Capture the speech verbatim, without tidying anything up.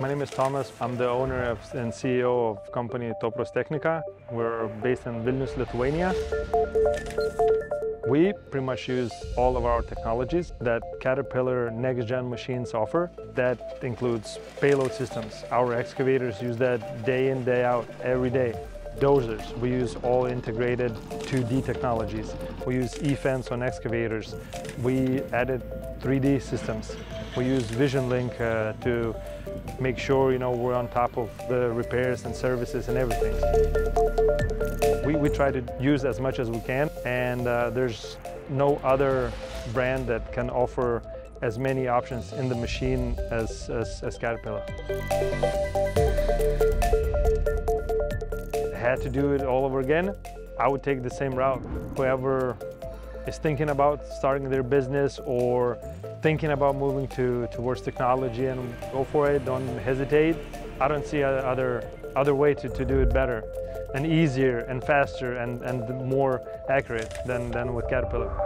My name is Thomas. I'm the owner of and C E O of company Topra Technika. We're based in Vilnius, Lithuania. We pretty much use all of our technologies that Caterpillar next-gen machines offer. That includes payload systems. Our excavators use that day in, day out, every day. Dozers, we use all integrated two D technologies. We use e-fence on excavators. We added three D systems. We use VisionLink uh, to make sure, you know, we're on top of the repairs and services and everything. We, we try to use as much as we can, and uh, there's no other brand that can offer as many options in the machine as, as, as Caterpillar. Had to do it all over again, I would take the same route. Whoever is thinking about starting their business or thinking about moving to towards technology, and go for it, don't hesitate. I don't see other other way to, to do it better and easier and faster and, and more accurate than, than with Caterpillar.